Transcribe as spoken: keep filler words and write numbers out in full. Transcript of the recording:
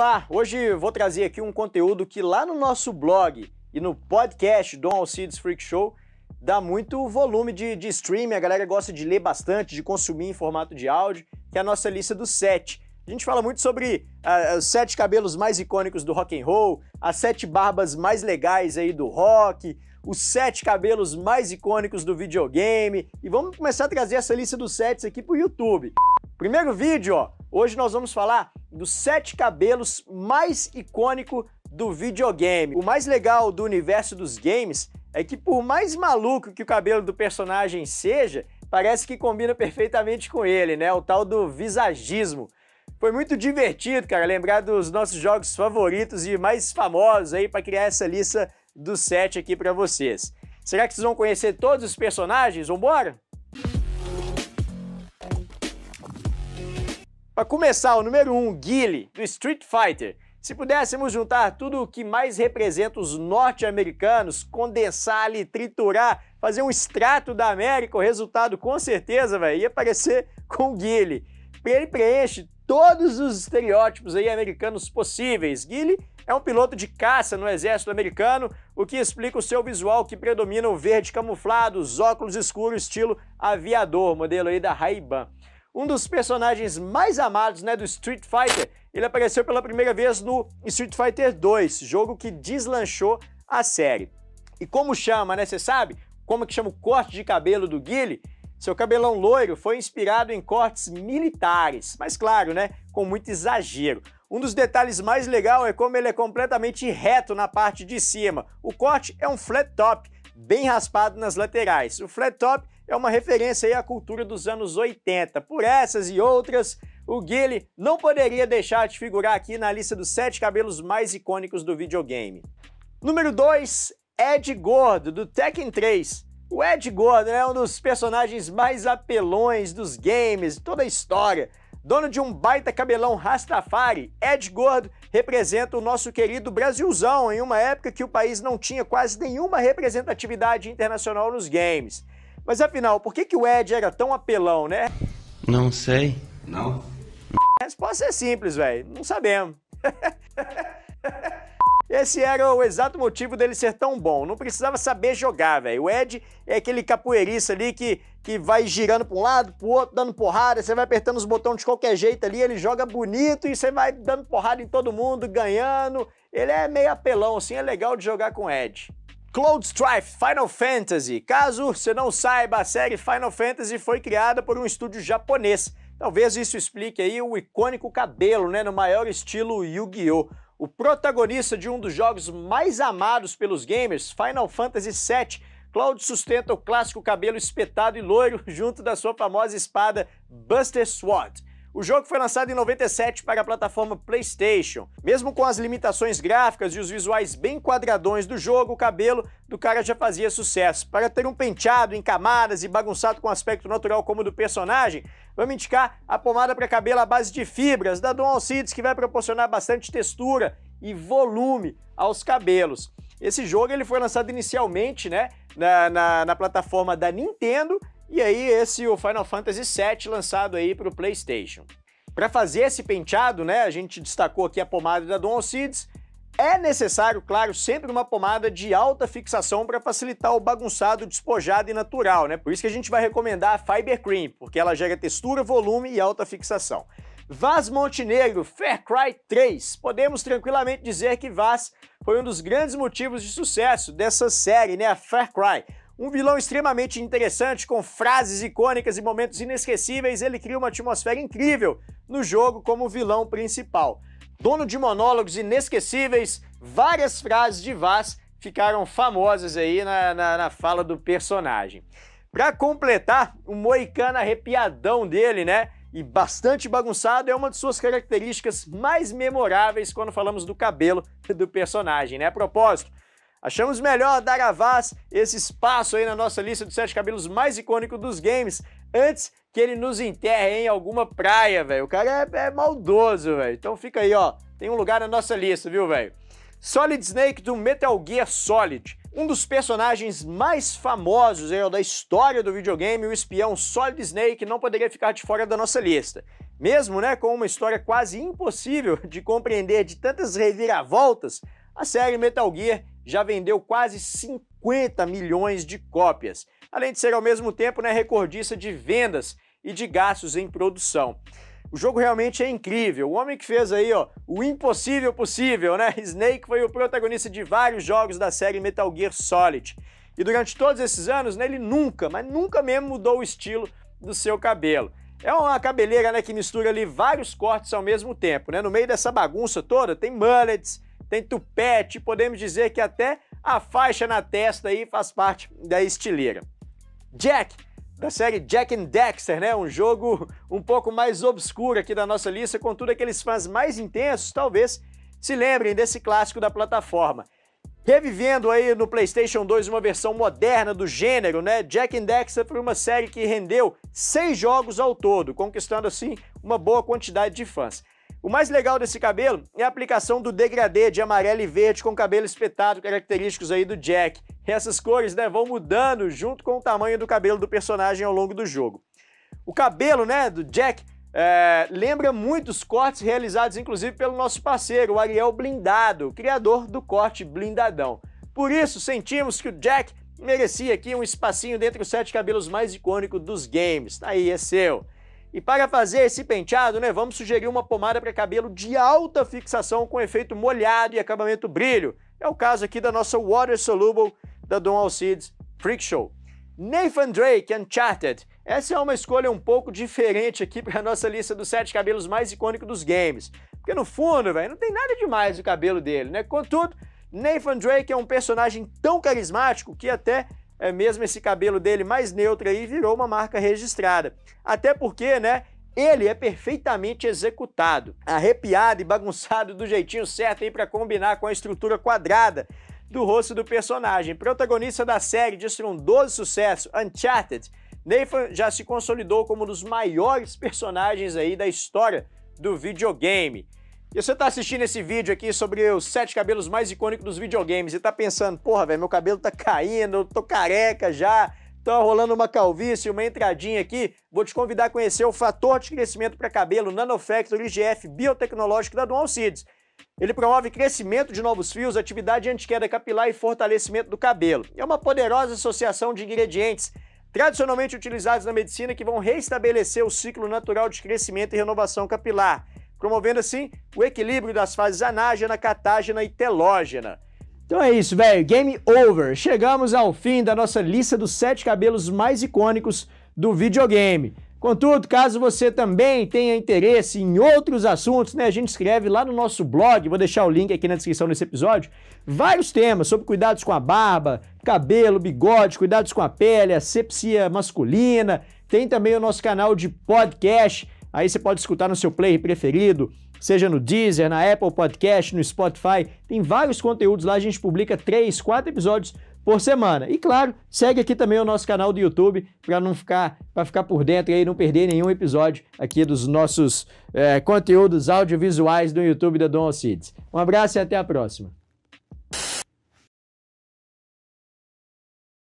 lá, hoje vou trazer aqui um conteúdo que lá no nosso blog e no podcast Don Alcides Freak Show dá muito volume de, de streaming, a galera gosta de ler bastante, de consumir em formato de áudio, que é a nossa lista dos sete. A gente fala muito sobre uh, os sete cabelos mais icônicos do rock and roll, as sete barbas mais legais aí do rock, os sete cabelos mais icônicos do videogame, e vamos começar a trazer essa lista dos sets aqui pro YouTube. Primeiro vídeo, ó, hoje nós vamos falar dos sete cabelos mais icônicos do videogame. O mais legal do universo dos games é que por mais maluco que o cabelo do personagem seja, parece que combina perfeitamente com ele, né? O tal do visagismo. Foi muito divertido, cara, lembrar dos nossos jogos favoritos e mais famosos aí para criar essa lista dos sete aqui para vocês. Será que vocês vão conhecer todos os personagens? Vambora? Para começar, o número um, Guile, do Street Fighter. Se pudéssemos juntar tudo o que mais representa os norte-americanos, condensar ali, triturar, fazer um extrato da América, o resultado com certeza, velho, ia aparecer com o Guile. Ele preenche todos os estereótipos aí americanos possíveis. Guile é um piloto de caça no exército americano, o que explica o seu visual que predomina o verde camuflado, os óculos escuros estilo aviador, modelo aí da Ray-Ban. Um dos personagens mais amados, né, do Street Fighter, ele apareceu pela primeira vez no Street Fighter dois, jogo que deslanchou a série. E como chama, né, você sabe? Como que chama o corte de cabelo do Guile? Seu cabelão loiro foi inspirado em cortes militares, mas claro, né, com muito exagero. Um dos detalhes mais legais é como ele é completamente reto na parte de cima. O corte é um flat top, bem raspado nas laterais. O flat top é uma referência aí à cultura dos anos oitenta. Por essas e outras, o Guile não poderia deixar de figurar aqui na lista dos sete cabelos mais icônicos do videogame. Número dois, Ed Gordo, do Tekken três. O Ed Gordo, né, é um dos personagens mais apelões dos games, toda a história. Dono de um baita cabelão rastafari, Ed Gordo representa o nosso querido Brasilzão em uma época que o país não tinha quase nenhuma representatividade internacional nos games. Mas afinal, por que que o Ed era tão apelão, né? Não sei. Não. A resposta é simples, velho. Não sabemos. Esse era o exato motivo dele ser tão bom, não precisava saber jogar, velho. O Ed é aquele capoeirista ali que, que vai girando para um lado, pro outro, dando porrada, você vai apertando os botões de qualquer jeito ali, ele joga bonito e você vai dando porrada em todo mundo, ganhando. Ele é meio apelão, assim, é legal de jogar com o Ed. Cloud Strife, Final Fantasy. Caso você não saiba, a série Final Fantasy foi criada por um estúdio japonês. Talvez isso explique aí o icônico cabelo, né, no maior estilo Yu-Gi-Oh! O protagonista de um dos jogos mais amados pelos gamers, Final Fantasy sete, Cloud sustenta o clássico cabelo espetado e loiro junto da sua famosa espada Buster Sword. O jogo foi lançado em noventa e sete para a plataforma PlayStation. Mesmo com as limitações gráficas e os visuais bem quadradões do jogo, o cabelo do cara já fazia sucesso. Para ter um penteado em camadas e bagunçado com aspecto natural como o do personagem, vamos indicar a pomada para cabelo à base de fibras da Don Alcides, que vai proporcionar bastante textura e volume aos cabelos. Esse jogo ele foi lançado inicialmente, né, na, na, na plataforma da Nintendo. E aí esse o Final Fantasy sete lançado aí para o PlayStation. Para fazer esse penteado, né, a gente destacou aqui a pomada da Don Alcides. É necessário, claro, sempre uma pomada de alta fixação para facilitar o bagunçado, despojado e natural, né? Por isso que a gente vai recomendar a Fiber Cream, porque ela gera textura, volume e alta fixação. Vaas Montenegro, Far Cry três. Podemos tranquilamente dizer que Vaas foi um dos grandes motivos de sucesso dessa série, né, a Far Cry. Um vilão extremamente interessante, com frases icônicas e momentos inesquecíveis, ele cria uma atmosfera incrível no jogo como vilão principal. Dono de monólogos inesquecíveis, várias frases de Vaas ficaram famosas aí na, na, na fala do personagem. Para completar, o moicano arrepiadão dele, né, e bastante bagunçado, é uma de suas características mais memoráveis quando falamos do cabelo do personagem, né? A propósito, achamos melhor dar a Vaas esse espaço aí na nossa lista dos sete cabelos mais icônicos dos games antes que ele nos enterre em alguma praia, velho. O cara é, é maldoso, velho. Então fica aí, ó. Tem um lugar na nossa lista, viu, velho? Solid Snake, do Metal Gear Solid. Um dos personagens mais famosos, hein, da história do videogame, o espião Solid Snake, não poderia ficar de fora da nossa lista. Mesmo, né, com uma história quase impossível de compreender de tantas reviravoltas, a série Metal Gear já vendeu quase cinquenta milhões de cópias, além de ser ao mesmo tempo, né, recordista de vendas e de gastos em produção. O jogo realmente é incrível, o homem que fez aí, ó, o impossível possível, né? Snake foi o protagonista de vários jogos da série Metal Gear Solid. E durante todos esses anos, né, ele nunca, mas nunca mesmo mudou o estilo do seu cabelo. É uma cabeleira, né, que mistura ali vários cortes ao mesmo tempo, né? No meio dessa bagunça toda tem mullets, tem tupete, podemos dizer que até a faixa na testa aí faz parte da estileira. Jak, da série Jak and Daxter, né? Um jogo um pouco mais obscuro aqui da nossa lista, contudo aqueles fãs mais intensos talvez se lembrem desse clássico da plataforma. Revivendo aí no PlayStation dois uma versão moderna do gênero, né? Jak and Daxter foi uma série que rendeu seis jogos ao todo, conquistando assim uma boa quantidade de fãs. O mais legal desse cabelo é a aplicação do degradê de amarelo e verde com cabelo espetado, característicos aí do Jak. E essas cores, né, vão mudando junto com o tamanho do cabelo do personagem ao longo do jogo. O cabelo, né, do Jak é, lembra muito os cortes realizados inclusive pelo nosso parceiro, o Ariel Blindado, criador do corte Blindadão. Por isso, sentimos que o Jak merecia aqui um espacinho dentre os sete cabelos mais icônicos dos games. Tá aí, é seu. E para fazer esse penteado, né, vamos sugerir uma pomada para cabelo de alta fixação com efeito molhado e acabamento brilho. É o caso aqui da nossa Water Soluble da Don Alcides Freak Show. Nathan Drake, Uncharted. Essa é uma escolha um pouco diferente aqui para a nossa lista dos sete cabelos mais icônicos dos games. Porque no fundo, velho, não tem nada demais o cabelo dele, né? Contudo, Nathan Drake é um personagem tão carismático que até... É mesmo esse cabelo dele mais neutro aí virou uma marca registrada. Até porque, né, ele é perfeitamente executado, arrepiado e bagunçado do jeitinho certo aí para combinar com a estrutura quadrada do rosto do personagem. Protagonista da série de estrondoso sucesso Uncharted, Nathan já se consolidou como um dos maiores personagens aí da história do videogame. E você tá assistindo esse vídeo aqui sobre os sete cabelos mais icônicos dos videogames e tá pensando, porra, velho, meu cabelo tá caindo, eu tô careca já, tá rolando uma calvície, uma entradinha aqui, vou te convidar a conhecer o fator de crescimento para cabelo Nano Factor I G F biotecnológico da Don Alcides. Ele promove crescimento de novos fios, atividade antiqueda capilar e fortalecimento do cabelo. É uma poderosa associação de ingredientes tradicionalmente utilizados na medicina que vão restabelecer o ciclo natural de crescimento e renovação capilar, promovendo assim o equilíbrio das fases anágena, catágena e telógena. Então é isso, velho. Game over. Chegamos ao fim da nossa lista dos sete cabelos mais icônicos do videogame. Contudo, caso você também tenha interesse em outros assuntos, né, a gente escreve lá no nosso blog, vou deixar o link aqui na descrição desse episódio, vários temas sobre cuidados com a barba, cabelo, bigode, cuidados com a pele, asepsia masculina. Tem também o nosso canal de podcast. Aí você pode escutar no seu player preferido, seja no Deezer, na Apple Podcast, no Spotify. Tem vários conteúdos lá, a gente publica três, quatro episódios por semana. E claro, segue aqui também o nosso canal do YouTube para não ficar, para ficar por dentro e aí não perder nenhum episódio aqui dos nossos é, conteúdos audiovisuais do YouTube da Don Alcides. Um abraço e até a próxima.